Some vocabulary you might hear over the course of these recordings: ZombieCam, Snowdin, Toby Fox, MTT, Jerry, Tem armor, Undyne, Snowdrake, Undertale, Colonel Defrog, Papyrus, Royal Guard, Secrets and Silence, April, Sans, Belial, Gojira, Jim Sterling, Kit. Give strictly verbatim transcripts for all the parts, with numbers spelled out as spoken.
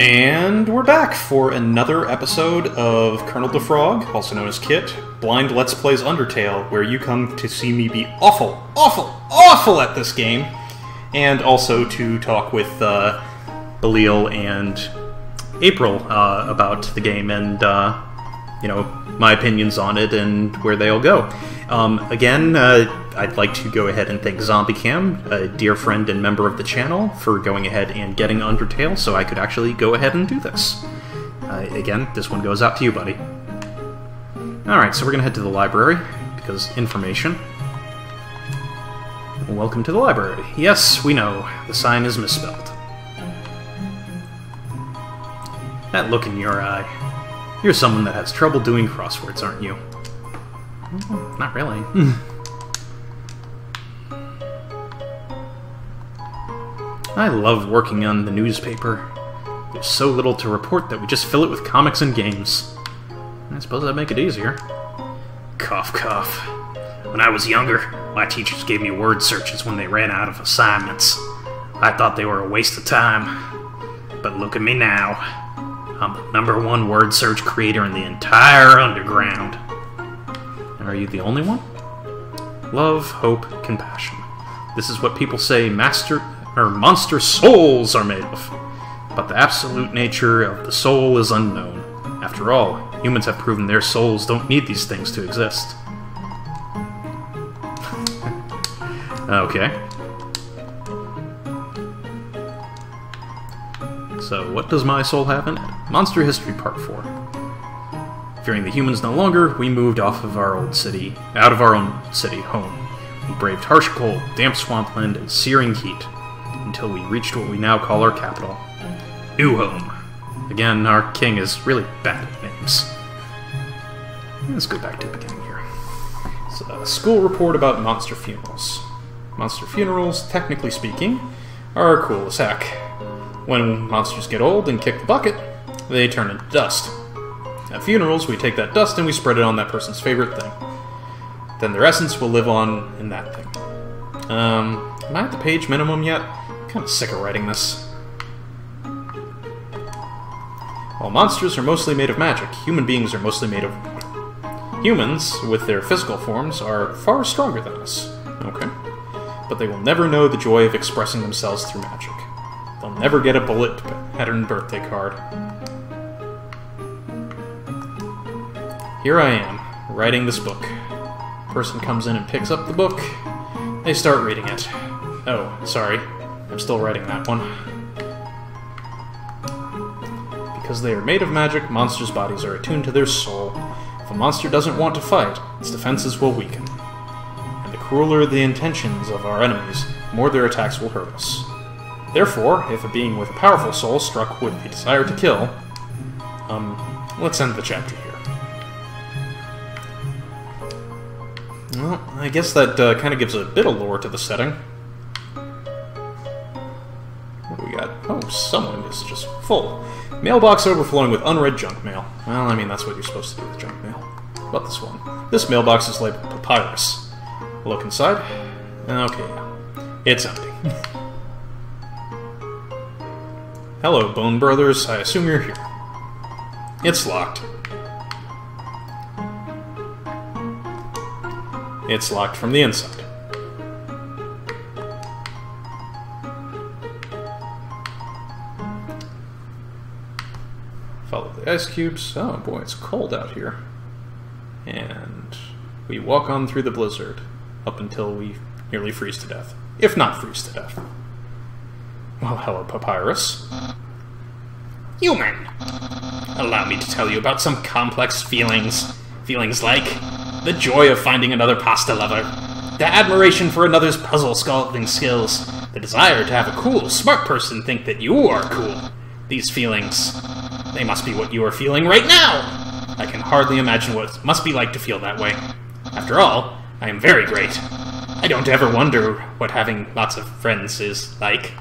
And we're back for another episode of Colonel Defrog, also known as Kit, Blind Let's Plays Undertale, where you come to see me be awful, awful, awful at this game, and also to talk with uh, Belial and April uh, about the game and, uh, you know, my opinions on it and where they all go. Um, again, uh, I'd like to go ahead and thank ZombieCam, a dear friend and member of the channel, for going ahead and getting Undertale so I could actually go ahead and do this. Uh, again, this one goes out to you, buddy. Alright, so we're going to head to the library, because information. Welcome to the library. Yes, we know. The sign is misspelled. That look in your eye. You're someone that has trouble doing crosswords, aren't you? Not really. I love working on the newspaper. There's so little to report that we just fill it with comics and games. I suppose that'd make it easier. Cough, cough. When I was younger, my teachers gave me word searches when they ran out of assignments. I thought they were a waste of time. But look at me now. I'm the number one word search creator in the entire underground. Are you the only one? Love, hope, compassion. This is what people say master or monster souls are made of. But the absolute nature of the soul is unknown. After all, humans have proven their souls don't need these things to exist. Okay. So, what does my soul have in it? Monster History Part four. Fearing the humans no longer, we moved off of our old city, out of our own city home. We braved harsh cold, damp swampland, and searing heat, until we reached what we now call our capital. New home. Again, our king is really bad at names. Let's go back to the beginning here. It's a school report about monster funerals. Monster funerals, technically speaking, are cool as heck. When monsters get old and kick the bucket, they turn into dust. At funerals, we take that dust and we spread it on that person's favorite thing. Then their essence will live on in that thing. Um, am I at the page minimum yet? I'm kind of sick of writing this. While monsters are mostly made of magic, human beings are mostly made of... Humans, with their physical forms, are far stronger than us. Okay. But they will never know the joy of expressing themselves through magic. They'll never get a bullet pattern birthday card. Here I am, writing this book. Person comes in and picks up the book. They start reading it. Oh, sorry. I'm still writing that one. Because they are made of magic, monsters' bodies are attuned to their soul. If a monster doesn't want to fight, its defenses will weaken. And the crueler the intentions of our enemies, the more their attacks will hurt us. Therefore, if a being with a powerful soul struck with the desire to kill... Um, let's end the chapter here. Well, I guess that uh, kind of gives a bit of lore to the setting. What do we got? Oh, someone is just full. Mailbox overflowing with unread junk mail. Well, I mean, that's what you're supposed to do with junk mail. What about this one? This mailbox is labeled Papyrus. Look inside. Okay, yeah. It's empty. Hello, Bone Brothers. I assume you're here. It's locked. It's locked from the inside. Follow the ice cubes. Oh boy, it's cold out here. And we walk on through the blizzard up until we nearly freeze to death. If not freeze to death. Well, hello, Papyrus. Human! Allow me to tell you about some complex feelings. Feelings like... the joy of finding another pasta lover, the admiration for another's puzzle solving skills, the desire to have a cool, smart person think that you are cool. These feelings, they must be what you are feeling right now! I can hardly imagine what it must be like to feel that way. After all, I am very great. I don't ever wonder what having lots of friends is like.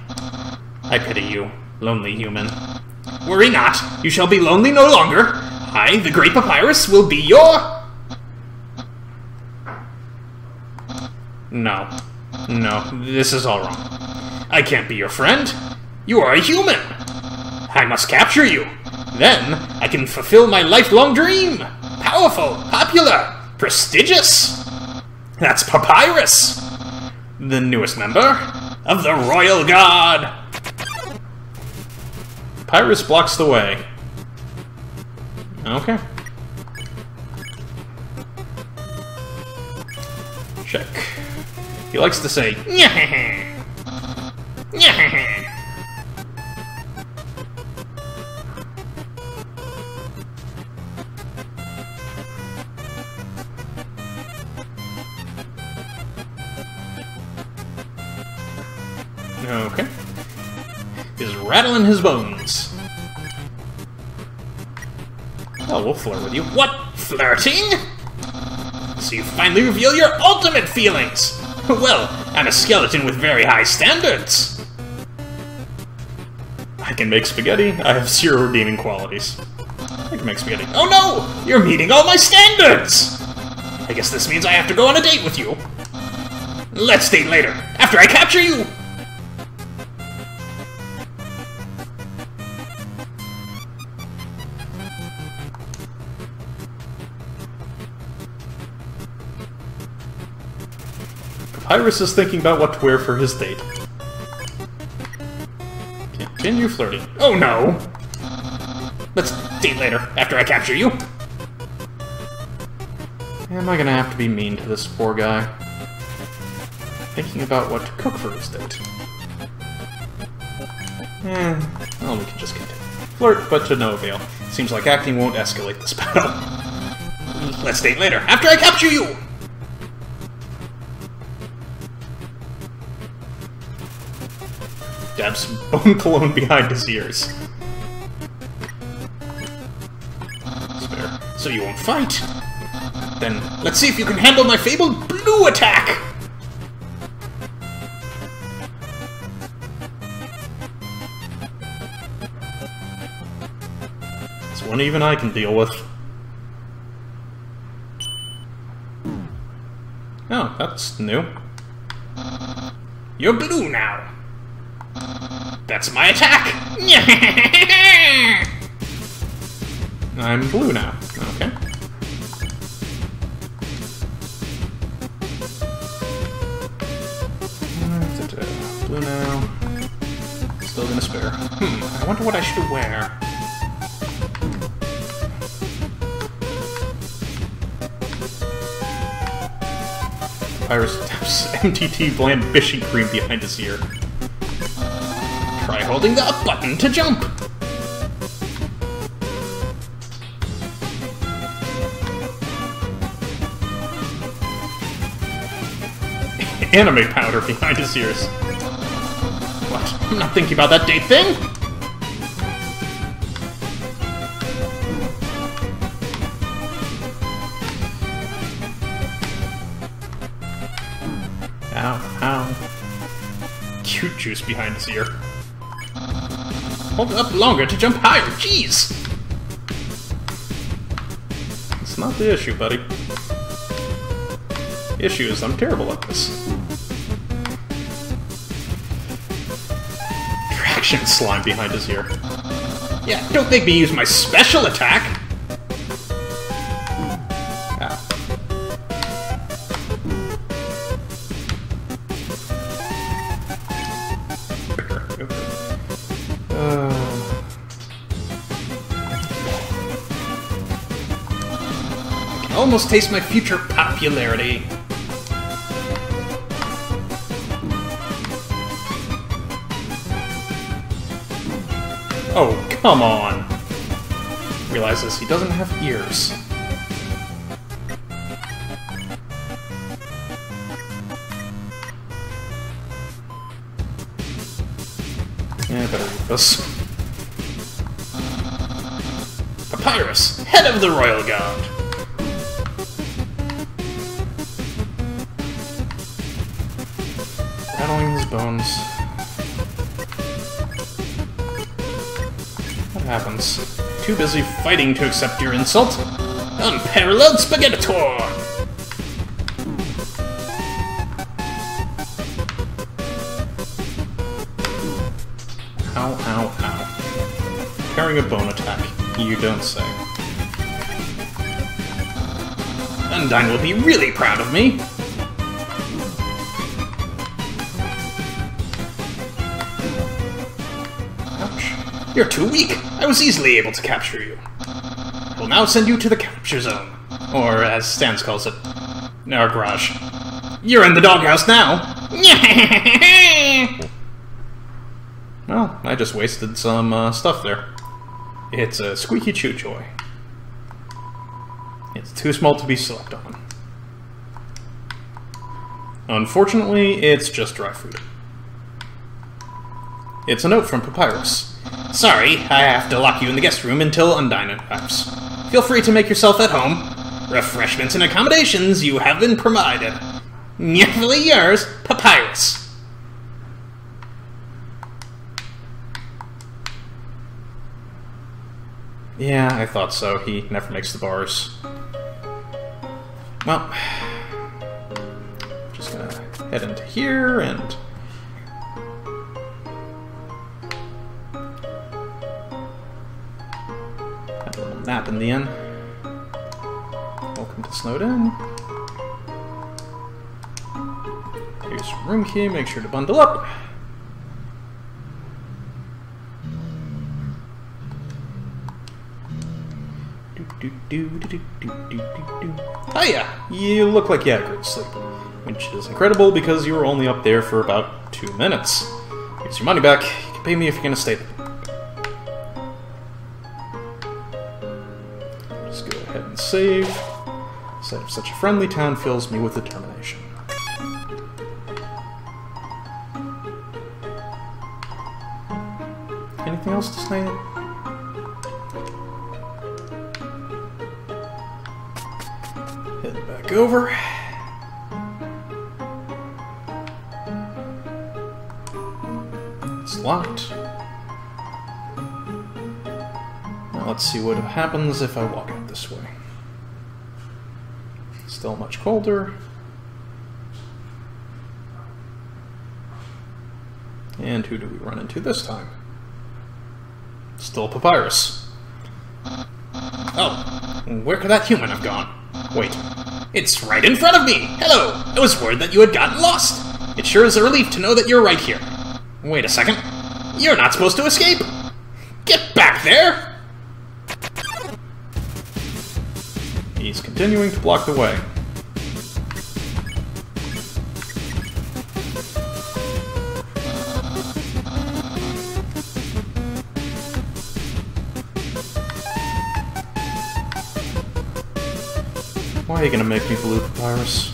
I pity you, lonely human. Worry not, you shall be lonely no longer. I, the great Papyrus, will be your... No. No, this is all wrong. I can't be your friend. You are a human. I must capture you. Then, I can fulfill my lifelong dream. Powerful, popular, prestigious. That's Papyrus, the newest member of the Royal Guard. Papyrus blocks the way. Okay. Check. He likes to say, nyeh-heh-heh. Nyeh-heh-heh. Okay. He's rattling his bones. Oh, we'll flirt with you. What? Flirting? So you finally reveal your ultimate feelings! Well, I'm a skeleton with very high standards! I can make spaghetti. I have zero redeeming qualities. I can make spaghetti. Oh no! You're meeting all my standards! I guess this means I have to go on a date with you. Let's date later, after I capture you! Papyrus is thinking about what to wear for his date. Continue flirting. Oh no! Let's date later, after I capture you. Am I gonna have to be mean to this poor guy? Thinking about what to cook for his date. Eh, well, we can just continue. Flirt, but to no avail. Seems like acting won't escalate this battle. Let's date later, after I capture you! Dabs bone cologne behind his ears. Spare. So you won't fight? Then let's see if you can handle my fabled blue attack! It's one even I can deal with. Oh, that's new. You're blue now! That's my attack! I'm blue now. Okay. Blue now. Still gonna spare. Hmm, I wonder what I should wear. Papyrus taps M T T Blandbishing cream behind his ear. Try holding the up button to jump! Anime powder behind his ears. What? I'm not thinking about that date thing! Ow, ow. Cute juice behind his ear. Hold up longer to jump higher, jeez! It's not the issue, buddy. The issue is I'm terrible at this. Traction slime behind his ear. Yeah, don't make me use my special attack! Almost taste my future popularity. Oh, come on! Realizes he doesn't have ears. Yeah, I better read this. Papyrus, head of the Royal Guard. Bones. What happens? Too busy fighting to accept your insult? Unparalleled Spaghettator! Ow, ow, ow. firing a bone attack. You don't say. Undyne will be really proud of me! Ouch. You're too weak! I was easily able to capture you. We'll now send you to the capture zone. Or, as Sans calls it, our garage. You're in the doghouse now! Well, I just wasted some uh, stuff there. It's a squeaky chew joy. It's too small to be slept on. Unfortunately, it's just dry food. It's a note from Papyrus. Sorry, I have to lock you in the guest room until Undyne arrives. Feel free to make yourself at home. Refreshments and accommodations you have been provided. Nearly yours, Papyrus. Yeah, I thought so. He never makes the bars. Well, just gonna head into here and... have a little nap in the inn. Welcome to Snowdin. Here's your room key. Make sure to bundle up. Do, do, do, do, do, do, do. Oh yeah, you look like you had a great sleep, which is incredible because you were only up there for about two minutes. Here's your money back. You can pay me if you're gonna stay there. Just go ahead and save. Sight of such a friendly town fills me with determination. Anything else to say? Over. It's locked. Now let's see what happens if I walk out this way. Still much colder. And who do we run into this time? Still Papyrus. Oh, where could that human have gone? Wait. It's right in front of me! Hello! I was worried that you had gotten lost! It sure is a relief to know that you're right here. Wait a second. You're not supposed to escape! Get back there! He's continuing to block the way. Why are you gonna make me blue, Papyrus?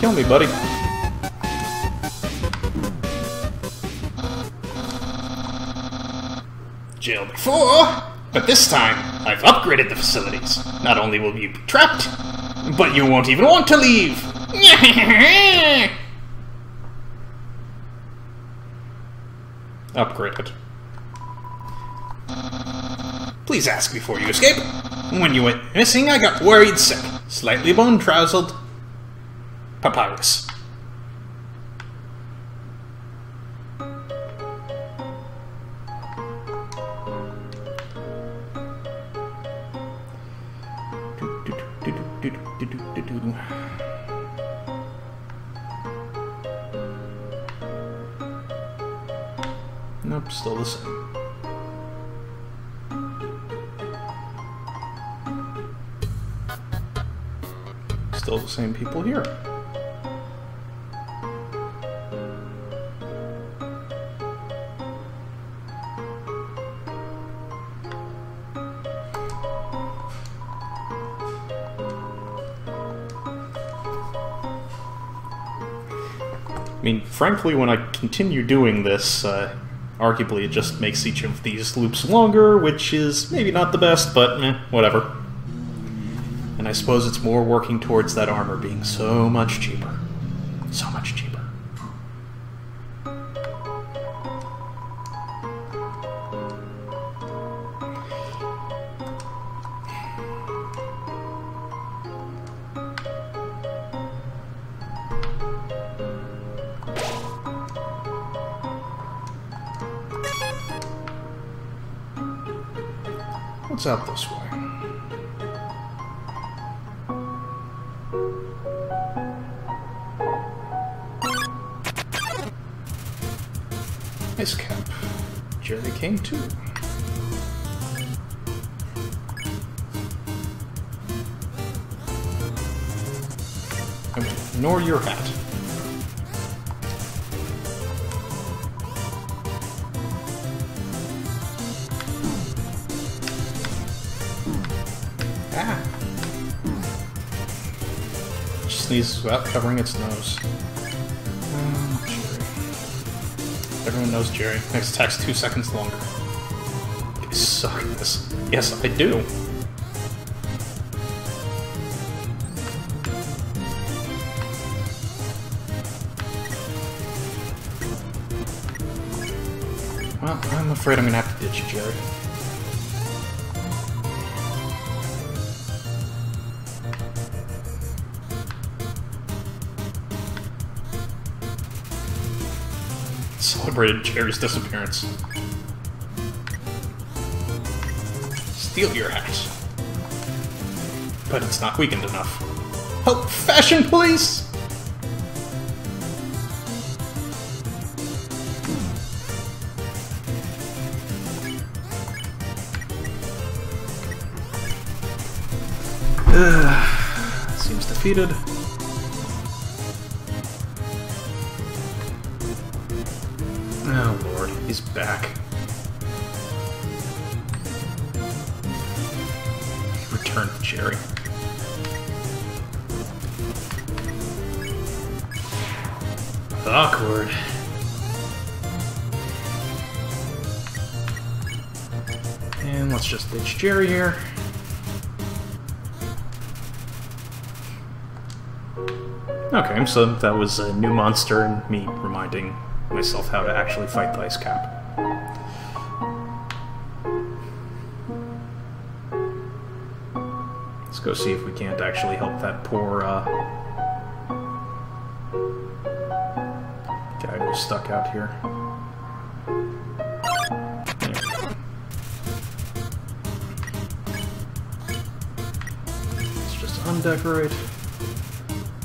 Kill me, buddy. Jailed before, but this time I've upgraded the facilities. Not only will you be trapped, but you won't even want to leave. Upgraded. Please ask before you escape. When you went missing, I got worried sick, slightly bone-trousled. Papyrus. I'm still the same. Still the same people here. I mean, frankly, when I continue doing this, uh, arguably it just makes each of these loops longer, which is maybe not the best, but meh, whatever. And I suppose it's more working towards that armor being so much cheaper. So much cheaper. What's out this way? Nice cap. Jerry came too. Ignore your hat. Sneezes without covering its nose. Um, Jerry. Everyone knows Jerry. Next attack's two seconds longer. You suck at this. Yes, I do. Well, I'm afraid I'm gonna have to ditch you, Jerry. Celebrated Jerry's disappearance. Steal your hat. But it's not weakened enough. Help, fashion police! Ugh. Seems defeated. Oh lord, he's back. Return to Jerry. Awkward. And let's just ditch Jerry here. Okay, so that was a new monster and me reminding myself how to actually fight the ice cap. Let's go see if we can't actually help that poor uh, guy who's stuck out here. There. Let's just undecorate.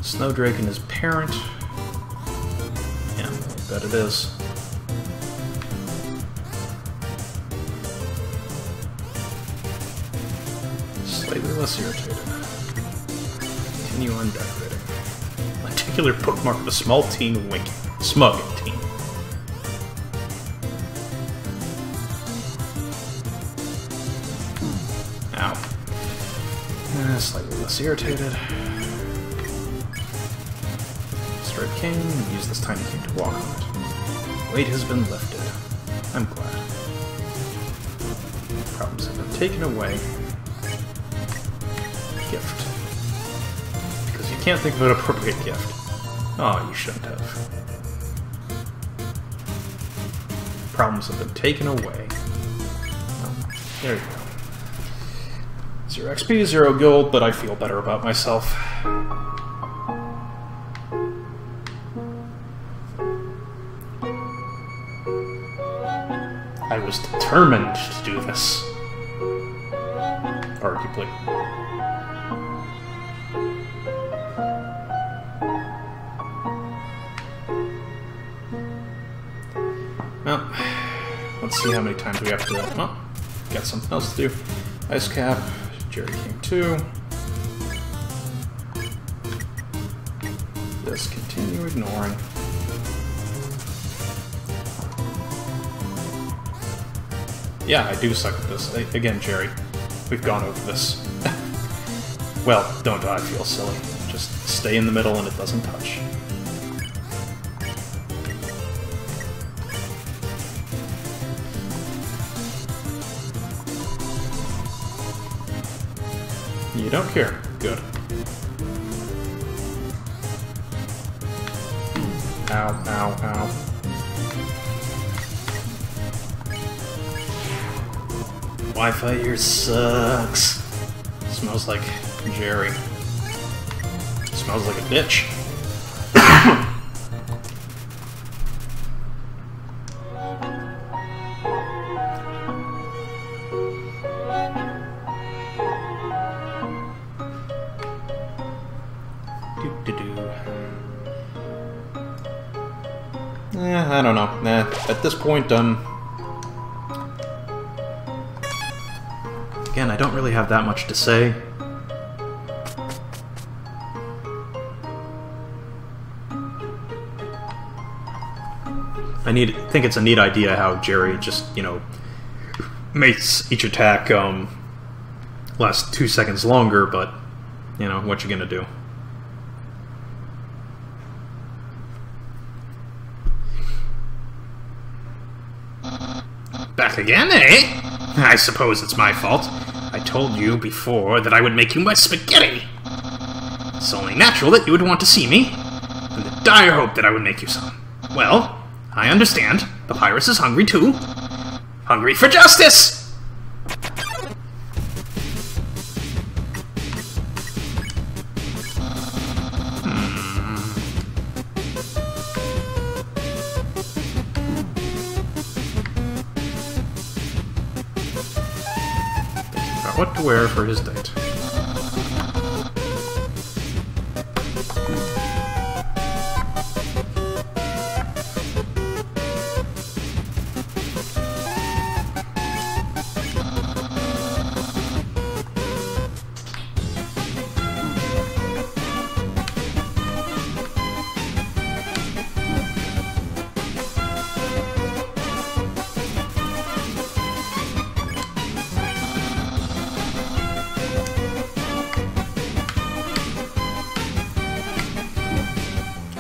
Snowdrake and his parent. That it is. Slightly less irritated. Continue on decorating. Lenticular bookmark of a small teen winking. Smug teen. Ow. Uh, slightly less irritated. King, and use this tiny king to walk on it. Weight has been lifted. I'm glad. Problems have been taken away. Gift. Because you can't think of an appropriate gift. Oh, you shouldn't have. Problems have been taken away. Oh, there you go. Zero X P, zero gold, but I feel better about myself. I was determined to do this. Arguably. Well, see how many times we have to... Oh, got something else to do. Ice cap. Jerry came too. Let's continue ignoring. Yeah, I do suck at this. I, again, Jerry, we've gone over this. Well, don't I feel silly. Just stay in the middle and it doesn't touch. You don't care. Good. Ow, ow, ow. Wi-Fi here sucks. Smells like Jerry. Smells like a ditch. Eh, I don't know. Nah, at this point, um... again, I don't really have that much to say. I need, think it's a neat idea how Jerry just, you know, makes each attack um, last two seconds longer, but, you know, what you gonna do? Back again, eh? I suppose it's my fault. I told you before that I would make you my spaghetti. It's only natural that you would want to see me, and the dire hope that I would make you some. Well, I understand. Papyrus is hungry too. Hungry for justice! Hmm. About what to wear for his date.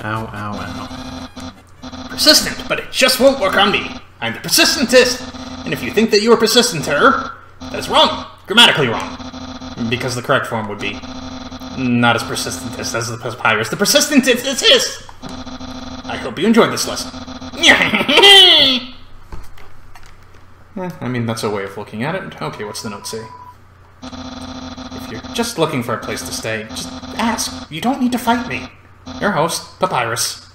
Ow, ow, ow. Persistent, but it just won't work on me. I'm the persistentist, and if you think that you are persistenter, that's wrong. Grammatically wrong. Because the correct form would be not as persistentist as the papyrus. The persistentist is his! I hope you enjoyed this lesson. eh, I mean, that's a way of looking at it. Okay, what's the note say? If you're just looking for a place to stay, just ask. You don't need to fight me. Your host, Papyrus.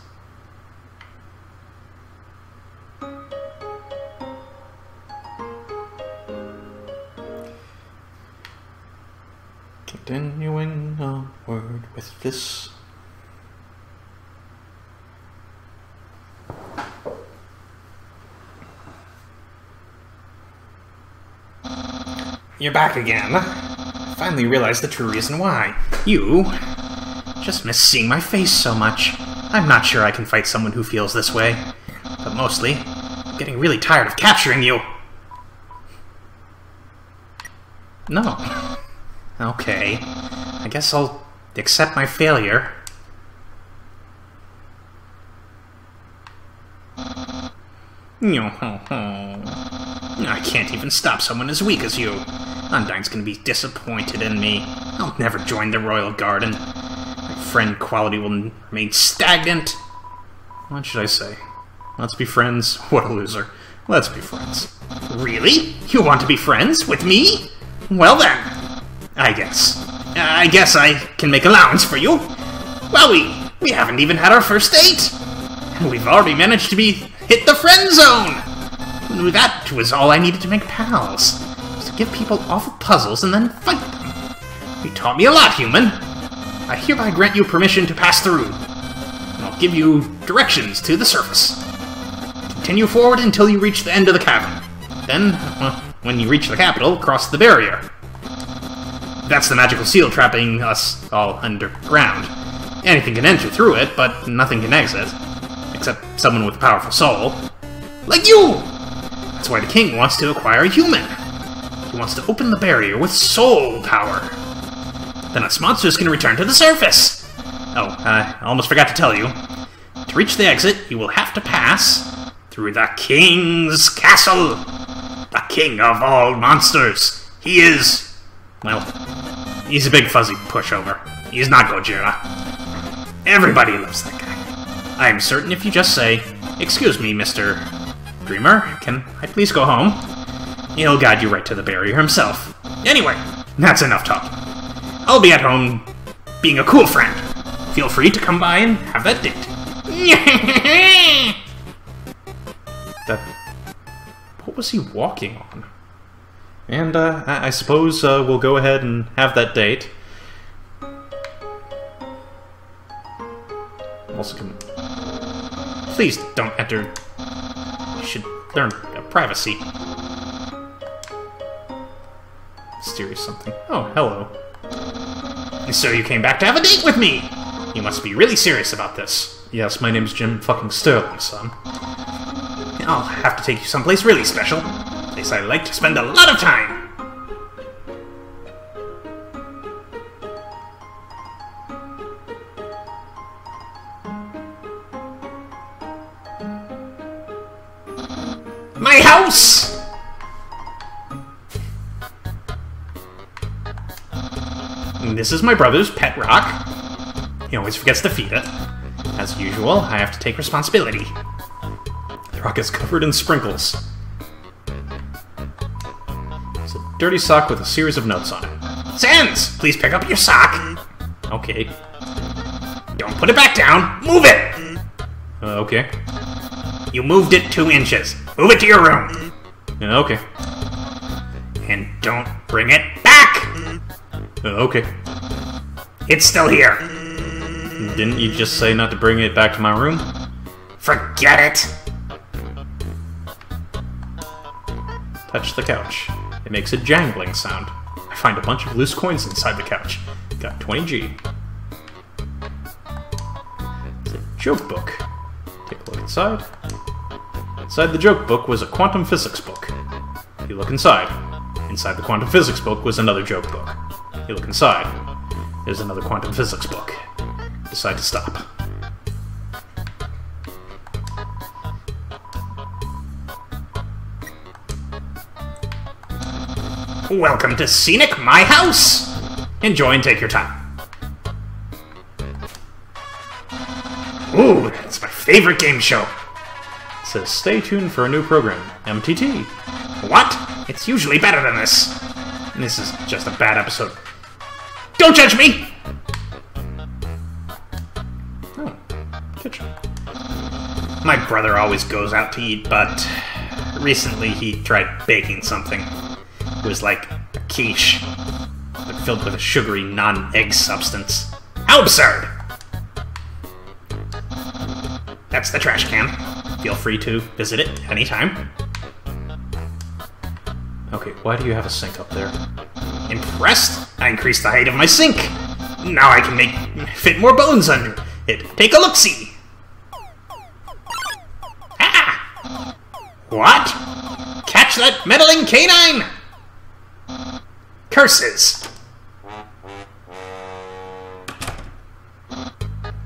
Continuing onward with this. You're back again. I finally realized the true reason why. You... just miss seeing my face so much. I'm not sure I can fight someone who feels this way. But mostly, I'm getting really tired of capturing you. No. Okay. I guess I'll accept my failure. I can't even stop someone as weak as you. Undyne's gonna be disappointed in me. I'll never join the Royal Guard. Friend quality will remain stagnant. What should I say? Let's be friends. What a loser. Let's be friends. Really? You want to be friends with me? Well then, I guess. I guess I can make allowance for you. Well, we, we haven't even had our first date. We've already managed to be hit the friend zone. That was all I needed to make pals. Just give people awful puzzles and then fight them. You taught me a lot, human. I hereby grant you permission to pass through, and I'll give you directions to the surface. Continue forward until you reach the end of the cavern. Then, when you reach the capital, cross the barrier. That's the magical seal trapping us all underground. Anything can enter through it, but nothing can exit. Except someone with a powerful soul. Like you! That's why the king wants to acquire a human. He wants to open the barrier with soul power. Then us monsters can return to the surface! Oh, uh, I almost forgot to tell you. To reach the exit, you will have to pass through the king's castle! The king of all monsters! He is... well, he's a big fuzzy pushover. He's not Gojira. Everybody loves that guy. I am certain if you just say, "Excuse me, Mister Dreamer, can I please go home?" he'll guide you right to the barrier himself. Anyway, that's enough talk. I'll be at home being a cool friend. Feel free to come by and have that date. The, what was he walking on? And uh, I, I suppose uh, we'll go ahead and have that date. Also, can... please don't enter. You should learn uh, privacy. Mysterious something. Oh, hello. So you came back to have a date with me! You must be really serious about this. Yes, my name's Jim fucking Sterling, son. I'll have to take you someplace really special. A place I like to spend a lot of time! My house! And this is my brother's pet rock. He always forgets to feed it. As usual, I have to take responsibility. The rock is covered in sprinkles. It's a dirty sock with a series of notes on it. Sans! Please pick up your sock! Okay. Don't put it back down! Move it! Uh, okay. You moved it two inches. Move it to your room. Okay. And don't bring it back! Okay. It's still here. Didn't you just say not to bring it back to my room? Forget it! Touch the couch. It makes a jangling sound. I find a bunch of loose coins inside the couch. Got twenty G. It's a joke book. Take a look inside. Inside the joke book was a quantum physics book. You look inside. Inside the quantum physics book was another joke book. You look inside. There's another quantum physics book. Decide to stop. Welcome to Scenic My House! Enjoy and take your time. Ooh, that's my favorite game show! Says, stay tuned for a new program, M T T. What? It's usually better than this. This is just a bad episode. Don't judge me! Oh, kitchen. My brother always goes out to eat, but recently he tried baking something. It was like a quiche, but filled with a sugary, non-egg substance. How absurd! That's the trash can. Feel free to visit it anytime. Okay, why do you have a sink up there? Impressed? I increased the height of my sink! Now I can make fit more bones under it. Take a look-see! Ah! What? Catch that meddling canine! Curses!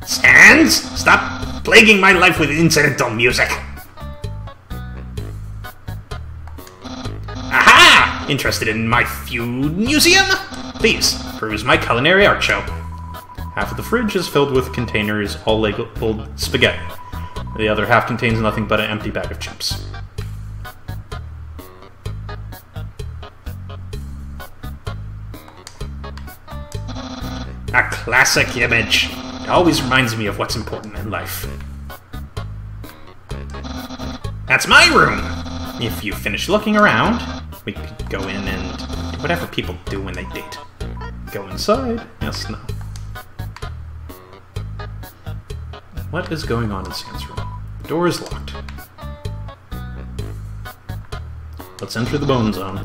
Sans! Stop! Plaguing my life with incidental music. Aha! Interested in my feud museum? Please, peruse my culinary art show. Half of the fridge is filled with containers all labeled spaghetti. The other half contains nothing but an empty bag of chips. A classic image. Always reminds me of what's important in life. That's my room! If you finish looking around, we could go in and do whatever people do when they date. Go inside? Yes, no. What is going on in Sans' room? The door is locked. Let's enter the bone zone.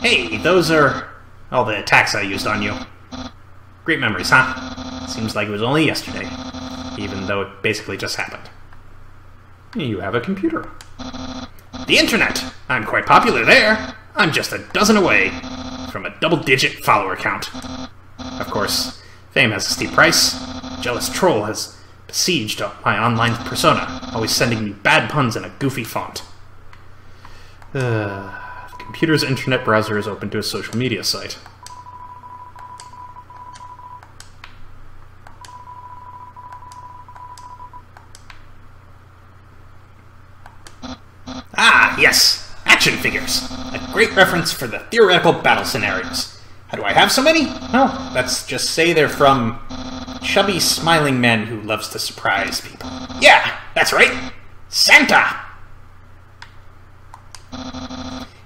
Hey, those are all the attacks I used on you. Great memories, huh? Seems like it was only yesterday, even though it basically just happened. You have a computer. The internet! I'm quite popular there. I'm just a dozen away from a double-digit follower count. Of course, fame has a steep price. A jealous troll has besieged my online persona, always sending me bad puns in a goofy font. Uh, the computer's internet browser is open to a social media site. Ah, yes! Action figures! A great reference for the theoretical battle scenarios. How do I have so many? Oh, let's just say they're from chubby, smiling men who loves to surprise people. Yeah, that's right! Santa!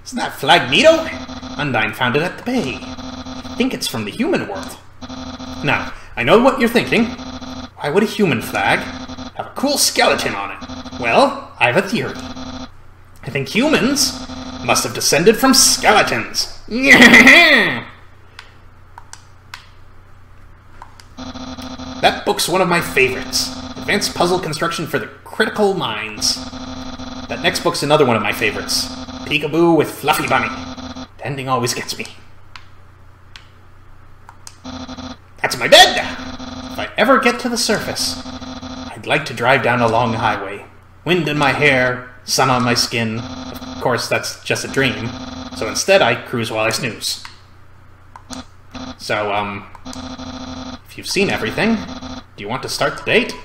Isn't that Flagnito? Undyne found it at the bay. I think it's from the human world. Now, I know what you're thinking. Why would a human flag have a cool skeleton on it? Well, I have a theory. I think humans must have descended from skeletons. That book's one of my favorites. Advanced Puzzle Construction for the Critical Minds. That next book's another one of my favorites. Peekaboo with Fluffy Bunny. The ending always gets me. That's my bed! If I ever get to the surface, I'd like to drive down a long highway. Wind in my hair, sun on my skin. Of course, that's just a dream. So instead, I cruise while I snooze. So, um... if you've seen everything, do you want to start the date?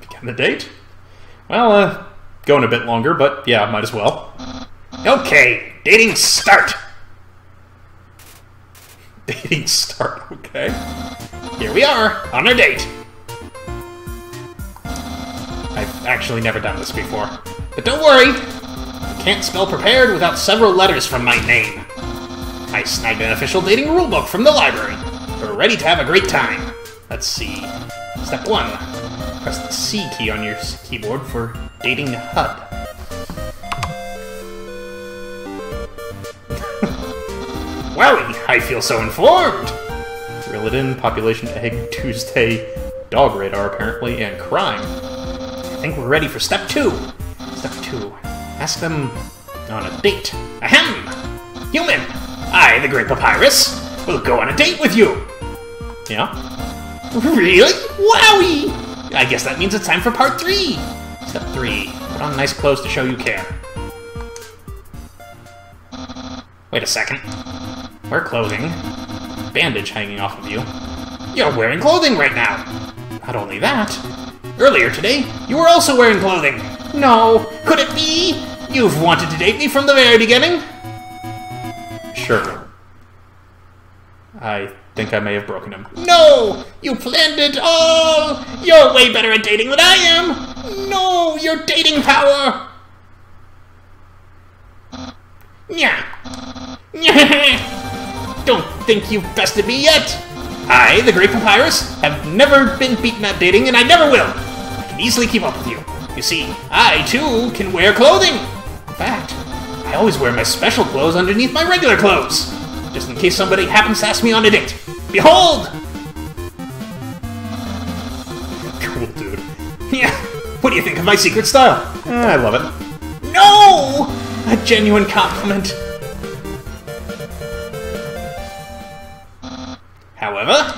Begin the date? Well, uh, going a bit longer, but yeah, might as well. Okay, dating start! Dating start, okay. Here we are, on our date! I've actually never done this before. But don't worry! I can't spell prepared without several letters from my name. I snagged an official dating rulebook from the library. We're ready to have a great time. Let's see. Step one. Press the C key on your keyboard for dating H U D. Wowie! I feel so informed! Reel it in, population egg, Tuesday, dog radar apparently, and crime. I think we're ready for step two. Step two. Ask them on a date. Ahem! Human! I, the Great Papyrus, will go on a date with you! Yeah? Really? Wowie! I guess that means it's time for part three! Step three. Put on nice clothes to show you care. Wait a second. Wear clothing. Bandage hanging off of you. You're wearing clothing right now! Not only that, earlier today, you were also wearing clothing! No! Could it be? You've wanted to date me from the very beginning? Sure. I think I may have broken him. No! You planned it all! You're way better at dating than I am! No! Your dating power! Nya! Nya! Don't think you've bested me yet! I, the Great Papyrus, have never been beaten at dating, and I never will! I can easily keep up with you. You see, I, too, can wear clothing! In fact, I always wear my special clothes underneath my regular clothes, just in case somebody happens to ask me on a date. Behold! Cool, dude. Yeah, what do you think of my secret style? Eh, I love it. No! A genuine compliment. However,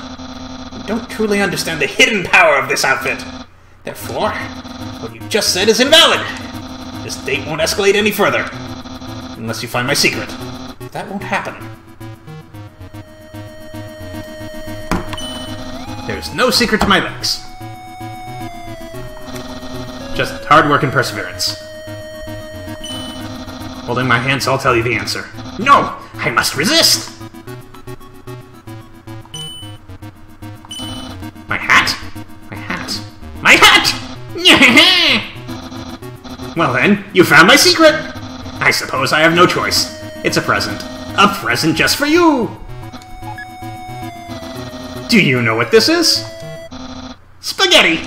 you don't truly understand the hidden power of this outfit. Therefore, what you just said is invalid! This date won't escalate any further. Unless you find my secret. That won't happen. There's no secret to my legs. Just hard work and perseverance. Holding my hands, I'll tell you the answer. No! I must resist! My hat? My hat. My hat! Well then, you found my secret! I suppose I have no choice. It's a present. A present just for you! Do you know what this is? Spaghetti!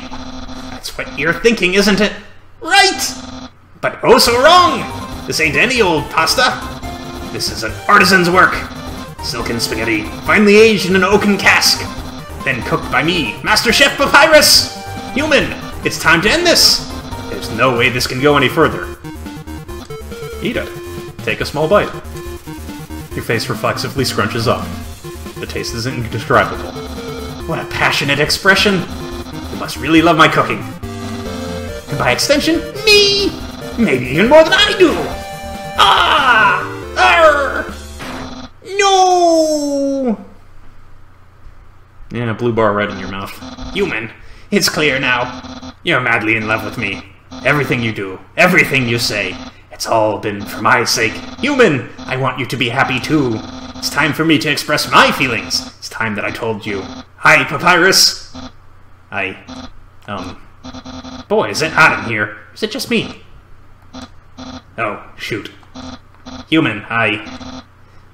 That's what you're thinking, isn't it? Right! But oh so wrong! This ain't any old pasta. This is an artisan's work. Silken spaghetti, finely aged in an oaken cask. Then cooked by me, Master Chef Papyrus! Human, it's time to end this! There's no way this can go any further. Eat it. Take a small bite. Your face reflexively scrunches up. The taste is indescribable. What a passionate expression! You must really love my cooking. And by extension, me! Maybe even more than I do! Ah! Arr! No! And a blue bar right in your mouth. Human, it's clear now. You're madly in love with me. Everything you do, everything you say, it's all been for my sake. Human, I want you to be happy too. It's time for me to express my feelings. It's time that I told you. Hi, Papyrus! I... um... Boy, is it hot in here. Is it just me? Oh, shoot. Human, I...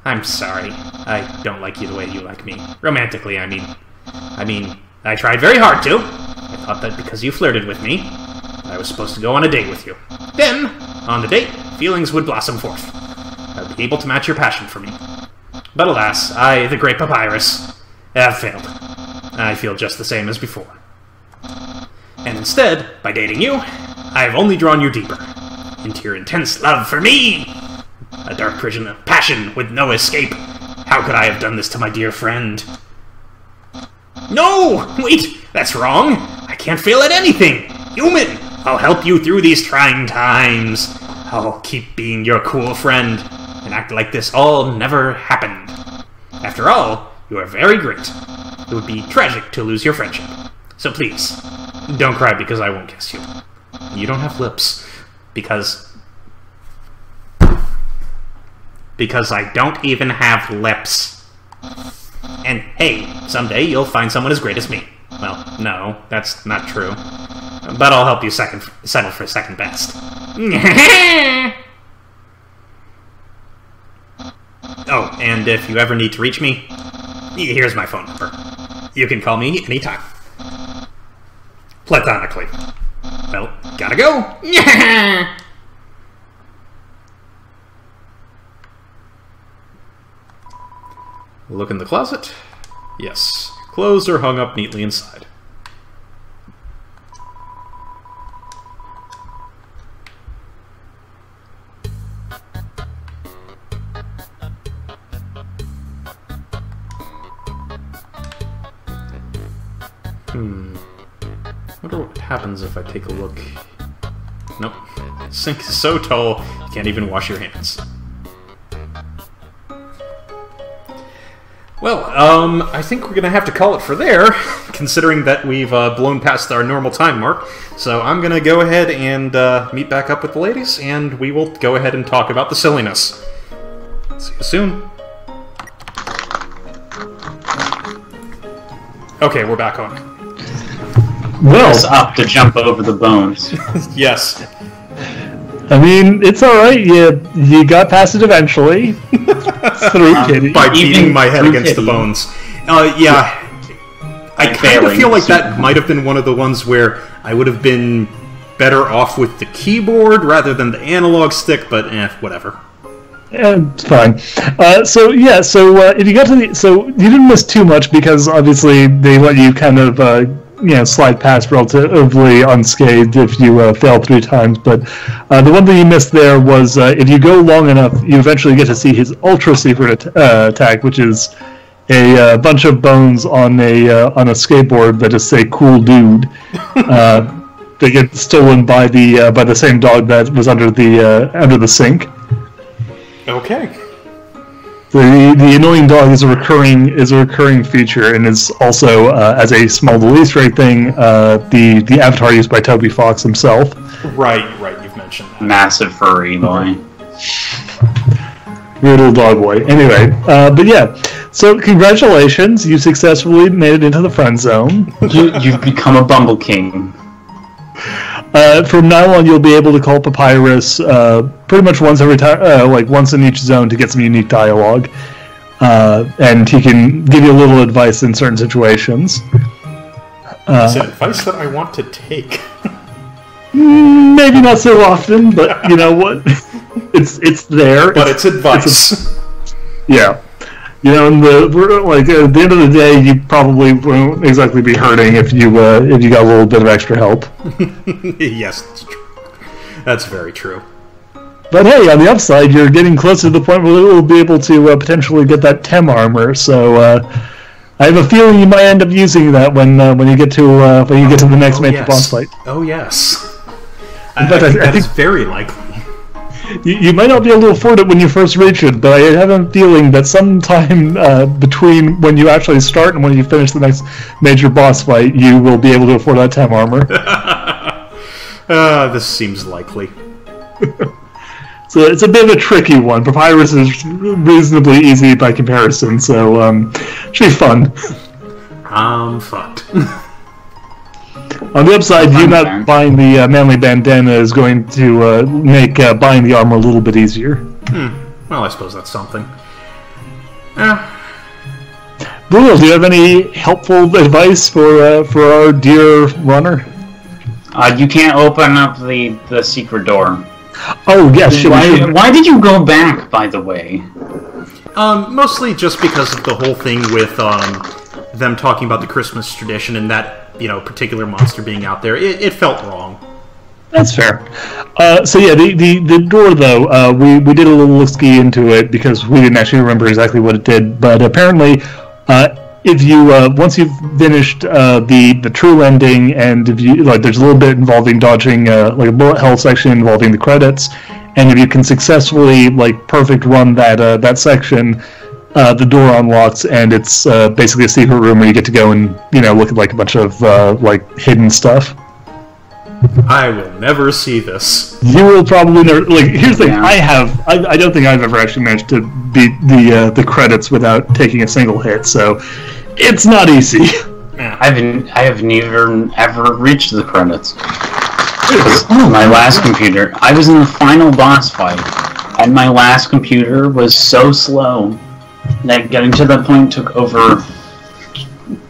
I'm sorry. I don't like you the way you like me. Romantically, I mean. I mean, I tried very hard to. I thought that because you flirted with me, I was supposed to go on a date with you. Then, on the date, feelings would blossom forth. I would be able to match your passion for me. But alas, I, the great Papyrus, have failed. I feel just the same as before. And instead, by dating you, I have only drawn you deeper into your intense love for me! A dark prison of passion with no escape. How could I have done this to my dear friend? No! Wait! That's wrong! I can't fail at anything! Human! I'll help you through these trying times. I'll keep being your cool friend, and act like this all never happened. After all, you are very great. It would be tragic to lose your friendship. So please, don't cry because I won't kiss you. You don't have lips. Because... Because I don't even have lips. And hey, someday you'll find someone as great as me. Well, no, that's not true. But I'll help you second, settle for second best. Oh, and if you ever need to reach me, here's my phone number. You can call me anytime. Platonically. Well, gotta go! Look in the closet. Yes. Clothes are hung up neatly inside. Hmm. Wonder what happens if I take a look. Nope. The sink is so tall you can't even wash your hands. Well, um, I think we're going to have to call it for there, considering that we've uh, blown past our normal time mark. So I'm going to go ahead and uh, meet back up with the ladies, and we will go ahead and talk about the silliness. See you soon. Okay, we're back on. Well, it's up to jump over the bones. Yes. I mean, it's alright, you, you got past it eventually. Through Kitty. Um, by beating my head against Kitty. The bones. Uh, yeah. yeah. I kind of feel like that might have been one of the ones where I would have been better off with the keyboard rather than the analog stick, but eh, whatever. Yeah, it's fine. Uh, so yeah, so uh, if you got to the... So you didn't miss too much because obviously they let you kind of... Uh, you know, slide past relatively unscathed if you uh, fail three times, but uh, the one thing you missed there was uh, if you go long enough, you eventually get to see his ultra-secret at uh, attack, which is a uh, bunch of bones on a uh, on a skateboard that just say "cool dude." uh, they get stolen by the uh, by the same dog that was under the uh, under the sink. Okay. The, the annoying dog is a recurring is a recurring feature, and is also uh, as a small to least rate thing. Uh, the the avatar used by Toby Fox himself. Right, right. You've mentioned that. Massive furry boy. Weird little dog boy. Anyway, uh, but yeah. So congratulations, you successfully made it into the friend zone. you, you've become a Bumble King. Uh, from now on, you'll be able to call Papyrus uh, pretty much once every time, uh, like once in each zone, to get some unique dialogue, uh, and he can give you a little advice in certain situations. Uh, it's advice that I want to take. Maybe not so often, but you know what? It's it's there. But it's, it's advice. It's a, yeah. You know, and the, we're, like at the end of the day, you probably won't exactly be hurting if you uh, if you got a little bit of extra help. Yes, that's true. That's very true. But hey, on the upside, you're getting closer to the point where we'll be able to uh, potentially get that Tem armor. So uh, I have a feeling you might end up using that when uh, when you get to uh, when you oh, get to the next oh, major yes. boss fight. Oh yes, I, but I, I think that's very likely. You, you might not be able to afford it when you first reach it, but I have a feeling that sometime uh, between when you actually start and when you finish the next major boss fight, you will be able to afford that Tem armor. uh, this seems likely. So it's a bit of a tricky one. Papyrus is reasonably easy by comparison, so um, it should be fun. I'm fucked. On the upside, you not buying the uh, manly bandana is going to uh, make uh, buying the armor a little bit easier. Hmm. Well, I suppose that's something. Eh. Bruno, do you have any helpful advice for uh, for our dear runner? Uh, you can't open up the, the secret door. Oh, yes. Why, why did you go back, by the way? Um, mostly just because of the whole thing with um, them talking about the Christmas tradition and that you know, particular monster being out there. It, it felt wrong. That's fair. Uh, so yeah, the, the, the door, though, uh, we, we did a little look-ski into it because we didn't actually remember exactly what it did, but apparently uh, if you, uh, once you've finished uh, the, the true ending, and if you, like, there's a little bit involving dodging, uh, like a bullet hell section involving the credits, and if you can successfully, like, perfect run that, uh, that section, Uh, the door unlocks, and it's uh, basically a secret room where you get to go and, you know, look at, like, a bunch of, uh, like, hidden stuff. I will never see this. You will probably never... Like, here's the yeah. thing. I have... I, I don't think I've ever actually managed to beat the uh, the credits without taking a single hit, so it's not easy. Yeah. I've been, I have never, ever reached the credits. Oh, my last computer. I was in the final boss fight, and my last computer was so slow... Like, getting to that point took over,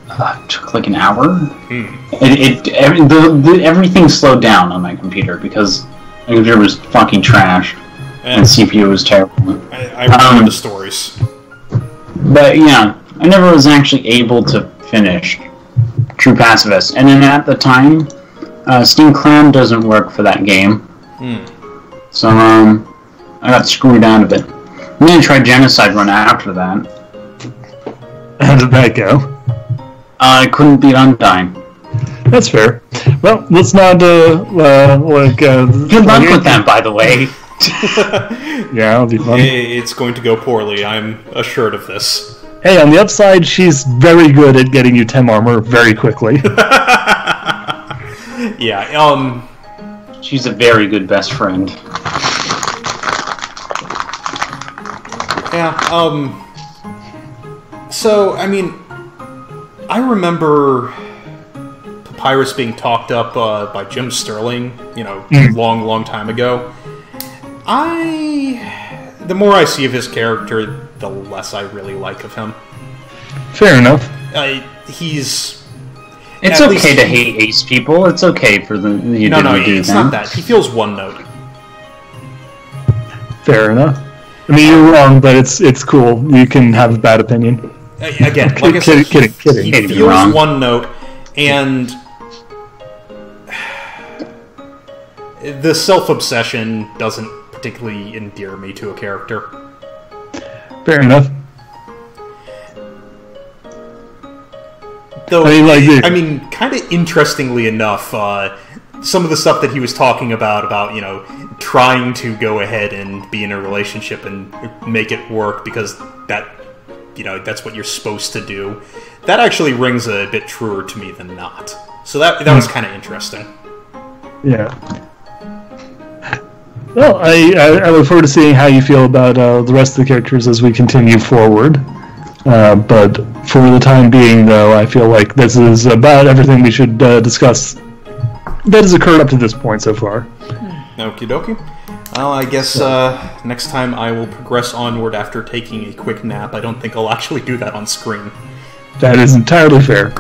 uh, took like an hour. Hmm. It, it every, the, the, everything slowed down on my computer because my computer was fucking trash, and, and C P U was terrible. I, I remember um, the stories. But yeah, I never was actually able to finish True Pacifist. And then at the time, uh, Steam Cloud doesn't work for that game. Hmm. So um, I got screwed out of it. I'm gonna try Genocide Run after that. How did that go? Uh, I couldn't beat Undyne. That's fair. Well, let's not, uh, uh like, uh... Good luck with them, by the way. Yeah, it'll be fun. It's going to go poorly, I'm assured of this. Hey, on the upside, she's very good at getting you Tem armor very quickly. Yeah, um... she's a very good best friend. Yeah, um, so, I mean, I remember Papyrus being talked up uh, by Jim Sterling, you know, a long, long time ago. I, the more I see of his character, the less I really like of him. Fair enough. Uh, he's... It's okay least, to hate ace people, it's okay for the... You no, no, it's them. Not that. He feels one-note. Fair enough. I mean, you're wrong, but it's it's cool. You can have a bad opinion. Again, like I said, kidding, he, kidding, he kidding, feels wrong. One note, and the self-obsession doesn't particularly endear me to a character. Fair enough. Though, I mean, like, I mean kind of interestingly enough, uh, some of the stuff that he was talking about, about, you know, trying to go ahead and be in a relationship and make it work because that, you know, that's what you're supposed to do, that actually rings a bit truer to me than not. So that, that was kind of interesting. Yeah. Well, I, I, I look forward to seeing how you feel about uh, the rest of the characters as we continue forward. Uh, but for the time being, though, I feel like this is about everything we should uh, discuss that has occurred up to this point so far. Okie dokie. Well, I guess uh, next time I will progress onward after taking a quick nap. I don't think I'll actually do that on screen. That is entirely fair.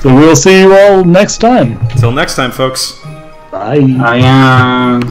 So we'll see you all next time. Till next time, folks. Bye. Bye.